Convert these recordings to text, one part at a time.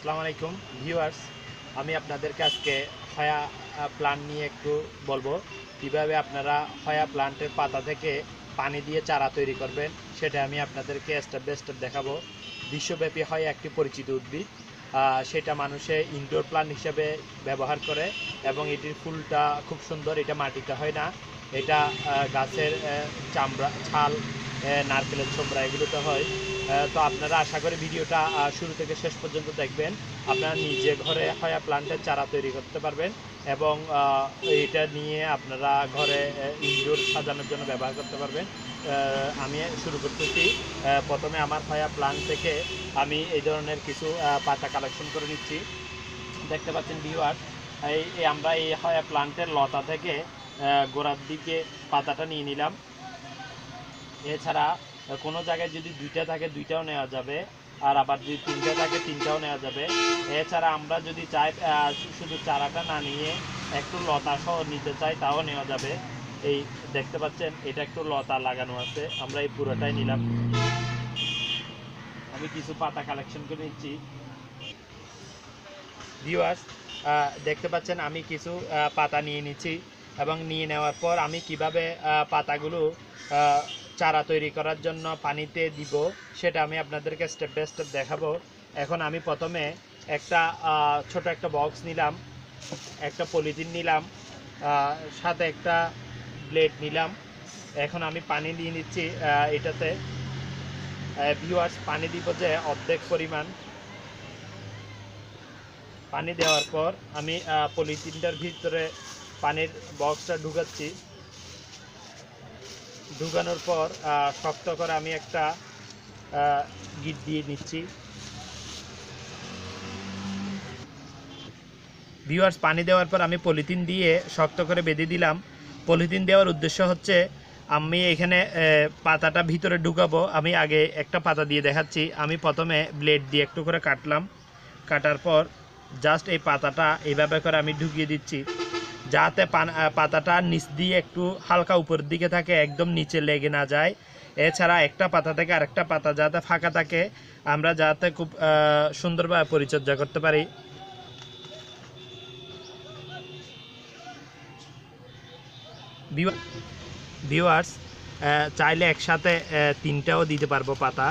আসসালামু আলাইকুম ভিউয়ার্স, আমি আপনাদেরকে আজকে হয়া প্লান্ট নিয়ে একটু বলবো কীভাবে আপনারা হয়া প্লান্টের পাতা থেকে পানি দিয়ে চারা তৈরি করবেন, সেটা আমি আপনাদেরকে স্টেপ বাই স্টেপ দেখাবো। বিশ্বব্যাপী হয়া একটি পরিচিত উদ্ভিদ, সেটা মানুষে ইনডোর প্লান্ট হিসেবে ব্যবহার করে এবং এটির ফুলটা খুব সুন্দর। এটা মাটিতে হয় না, এটা গাছের চামড়া, ছাল, নারকেলের ছোবড়া এগুলোতে হয়। তো আপনারা আশা করি ভিডিওটা শুরু থেকে শেষ পর্যন্ত দেখবেন। আপনারা নিজে ঘরে হয়া প্লান্টের চারা তৈরি করতে পারবেন এবং এটা নিয়ে আপনারা ঘরে ইনডোর সাজানোর জন্য ব্যবহার করতে পারবেন। আমি শুরু করতেছি। প্রথমে আমার হয়া প্লান্ট থেকে আমি এই ধরনের কিছু পাতা কালেকশন করে নিচ্ছি। দেখতে পাচ্ছেন ভিউয়ার, এই আমরা এই হয়া প্লান্টের লতা থেকে গোড়ার দিকে পাতাটা নিয়ে নিলাম। এছাড়া কোনো জায়গায় যদি দুইটা থাকে দুইটাও নেওয়া যাবে, আর আবার যদি তিনটা থাকে তিনটাও নেওয়া যাবে। এছাড়া আমরা যদি চাই শুধু চারাটা না নিয়ে একটু লতা সহ নিতে চাই, তাও নেওয়া যাবে। এই দেখতে পাচ্ছেন এটা একটু লতা লাগানো আছে, আমরা এই পুরোটাই নিলাম। আমি কিছু পাতা কালেকশন করে নিচ্ছি ভিউয়ার্স। দেখতে পাচ্ছেন আমি কিছু পাতা নিয়ে নিচ্ছি এবং নিয়ে নেওয়ার পর আমি কিভাবে পাতাগুলো চারা তৈরি করার জন্য পানিতে দিব সেটা আমি আপনাদেরকে স্টেপ বাই স্টেপ দেখাবো। এখন আমি প্রথমে একটা ছোট একটা বক্স নিলাম, একটা পলিথিন নিলাম, সাথে একটা ব্লেড নিলাম। এখন আমি পানি দিয়ে নিচ্ছি এটাতে। ভিউয়ার্স, পানি দিব যে অর্ধেক পরিমাণ। পানি দেওয়ার পর আমি পলিথিনটার ভিতরে পানির বক্সটা ঢুকাচ্ছি। ঢুকানোর পর শক্ত করে আমি একটা গিট দিয়ে নিচ্ছি। ভিউয়ার্স, পানি দেওয়ার পর আমি পলিথিন দিয়ে শক্ত করে বেঁধে দিলাম। পলিথিন দেওয়ার উদ্দেশ্য হচ্ছে আমি এখানে পাতাটা ভিতরে ঢুকাবো। আমি আগে একটা পাতা দিয়ে দেখাচ্ছি। আমি প্রথমে ব্লেড দিয়ে একটু করে কাটলাম, কাটার পর জাস্ট এই পাতাটা এইভাবে করে আমি ঢুকিয়ে দিচ্ছি, যাতে পাতাটা নিচ দিয়ে একটু হালকা উপরের দিকে থাকে, একদম নিচে লেগে না যায়। এছাড়া একটা পাতা থেকে আরেকটা পাতা যাতে ফাঁকা থাকে, আমরা যাতে খুব সুন্দরভাবে পরিচর্যা করতে পারি। ভিউয়ার্স, চাইলে একসাথে তিনটাও দিতে পারবো পাতা।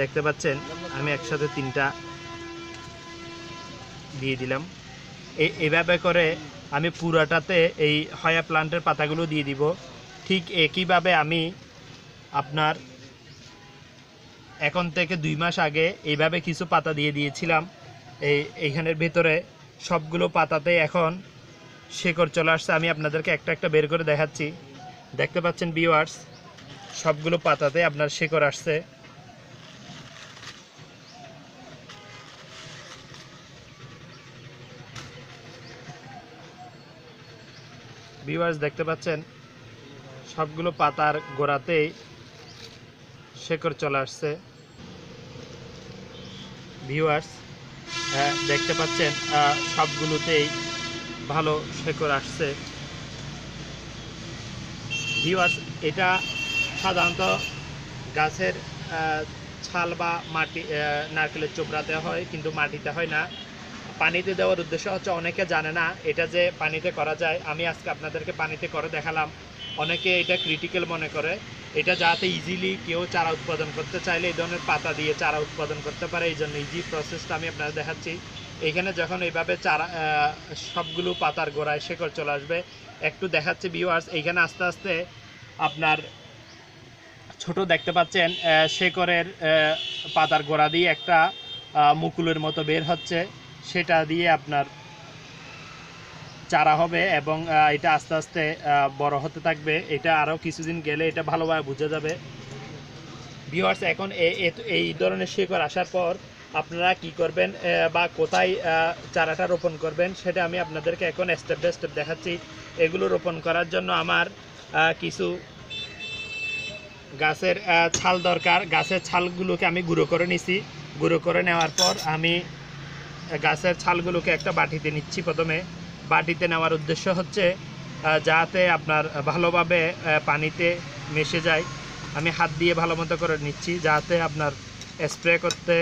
দেখতে পাচ্ছেন আমি একসাথে তিনটা দিয়ে দিলাম। এভাবে করে আমি পুরাটাতে এই হয়া প্লান্টের পাতাগুলো দিয়ে দিব। ঠিক একইভাবে আমি আপনার এখন থেকে 2 মাস আগে এইভাবে কিছু পাতা দিয়ে দিয়েছিলাম। এইখানের ভেতরে সবগুলো পাতাতে এখন শেকড় চলে আসছে। আমি আপনাদেরকে একটা একটা বের করে দেখাচ্ছি। দেখতে পাচ্ছেন ভিউয়ার্স, সবগুলো পাতাতে আপনার শেকড় আসছে। ভিউয়ার্স, দেখতে পাচ্ছেন সবগুলো পাতার গোড়াতেই শেকড় চলে আসছে। ভিউয়ার্স, দেখতে পাচ্ছেন সবগুলোতেই ভালো শেকড় আসছে। ভিউয়ার্স, এটা সাধারণত গাছের ছাল বা মাটি, নারকেলের চোবড়াতে হয়, কিন্তু মাটিতে হয় না। পানিতে দেওয়ার উদ্দেশ্য হচ্ছে অনেকে জানে না এটা যে পানিতে করা যায়। আমি আজকে আপনাদেরকে পানিতে করে দেখালাম। অনেকে এটা ক্রিটিক্যাল মনে করে। এটা যাতে ইজিলি কেউ চারা উৎপাদন করতে চাইলে এই ধরনের পাতা দিয়ে চারা উৎপাদন করতে পারে, এই জন্য ইজি প্রসেসটা আমি আপনাদের দেখাচ্ছি। এখানে যখন এইভাবে চারা সবগুলো পাতার গোড়ায় শেকড় চলে আসবে, একটু দেখাচ্ছি ভিউয়ার্স। এইখানে আস্তে আস্তে আপনার ছোট দেখতে পাচ্ছেন শেকড়ের পাতার গোড়া দিয়ে একটা মুকুলের মতো বের হচ্ছে, সেটা দিয়ে আপনার চারা হবে এবং এটা আস্তে আস্তে বড় হতে থাকবে। এটা আরও কিছুদিন গেলে এটা ভালোভাবে বোঝা যাবে। ভিউয়ার্স, এখন এই ধরনের শিকড় আসার পর আপনারা কি করবেন বা কোথায় চারাটা রোপণ করবেন সেটা আমি আপনাদেরকে এখন স্টেপ বাই স্টেপ দেখাচ্ছি। এগুলো রোপণ করার জন্য আমার কিছু গাছের ছাল দরকার। গাছের ছালগুলোকে আমি গুঁড়ো করে নিছি। গুঁড়ো করে নেওয়ার পর আমি গাছের ছালগুলোকে একটা বাটিতে নিচ্ছি। প্রথমে বাটিতে নেওয়ার উদ্দেশ্য হচ্ছে যাতে আপনার ভালোভাবে পানিতে মিশে যায়। আমি হাত দিয়ে ভালো মতো করে নিচ্ছি, যাতে আপনার স্প্রে করতে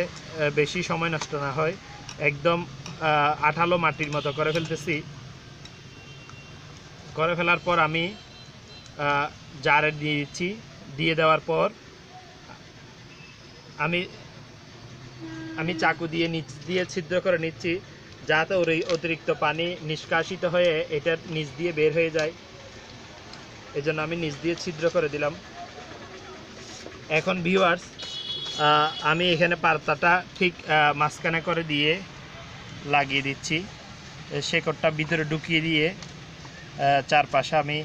বেশি সময় নষ্ট না হয় একদম আঠালো মাটির মতো করে ফেলতেছি। করে ফেলার পর আমি জারে দিয়েছি, দিয়ে দেওয়ার পর আমি চাকু দিয়ে নিচ দিয়ে ছিদ্র করে নিচ্ছি যাতে ওই অতিরিক্ত পানি নিষ্কাশিত হয়ে এটার নিচ দিয়ে বের হয়ে যায়। এই জন্য আমি নিচ দিয়ে ছিদ্র করে দিলাম। এখন ভিউয়ার্স আমি এখানে পাতাটা ঠিক মাঝখানে করে দিয়ে লাগিয়ে দিচ্ছি, শেকড়টা ভিতরে ঢুকিয়ে দিয়ে চারপাশে আমি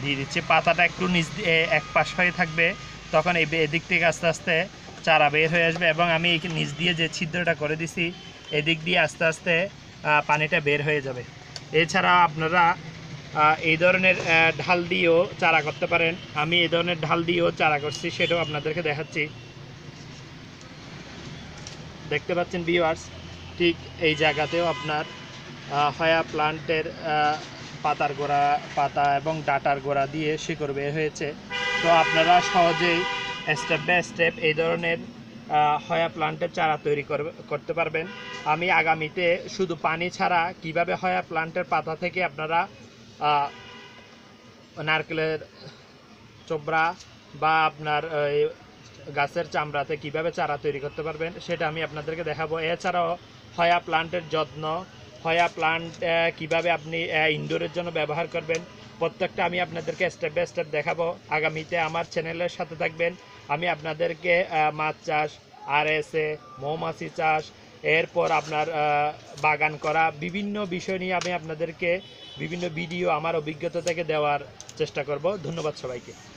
দিয়ে দিচ্ছি। পাতাটা একটু নিচ এক পাশ হয়ে থাকবে, তখন এদিক থেকে আস্তে আস্তে চারা বের হয়ে আসবে এবং আমি নিচ দিয়ে যে ছিদ্রটা করে দিছি এদিক দিয়ে আস্তে আস্তে পানিটা বের হয়ে যাবে। এছাড়া আপনারা এই ধরনের ঢাল দিয়েও চারা করতে পারেন। আমি এই ধরনের ঢাল দিয়েও চারা করছি, সেটাও আপনাদেরকে দেখাচ্ছি। দেখতে পাচ্ছেন ভিউয়ার্স, ঠিক এই জায়গাতেও আপনার হয়া প্লান্টের পাতার গোড়া, পাতা এবং ডাটার গোড়া দিয়ে শিকড় বের হয়েছে। তো আপনারা সহজেই স্টেপ বাই স্টেপ এই ধরনের হয়া প্লান্টের চারা তৈরি করতে পারবেন। আমি আগামীতে শুধু পানি ছাড়া কিভাবে হয়া প্লান্টের পাতা থেকে আপনারা নারকেলের চোবড়া বা আপনার গাছের চামড়াতে কিভাবে চারা তৈরি করতে পারবেন সেটা আমি আপনাদেরকে দেখাবো। এছাড়াও হয়া প্লান্টের যত্ন, হয়া প্লান্ট কিভাবে আপনি ইনডোরের জন্য ব্যবহার করবেন, প্রত্যেকটা আমি আপনাদেরকে স্টেপ বাই স্টেপ দেখাবো। আগামীতে আমার চ্যানেলের সাথে থাকবেন। আমি আপনাদেরকে মাছ চাষ, আরএসএ, মৌমাছি চাষ, এরপর আপনার বাগান করা বিভিন্ন বিষয় নিয়ে আমি আপনাদেরকে বিভিন্ন ভিডিও আমার অভিজ্ঞতা থেকে দেওয়ার চেষ্টা করব। ধন্যবাদ সবাইকে।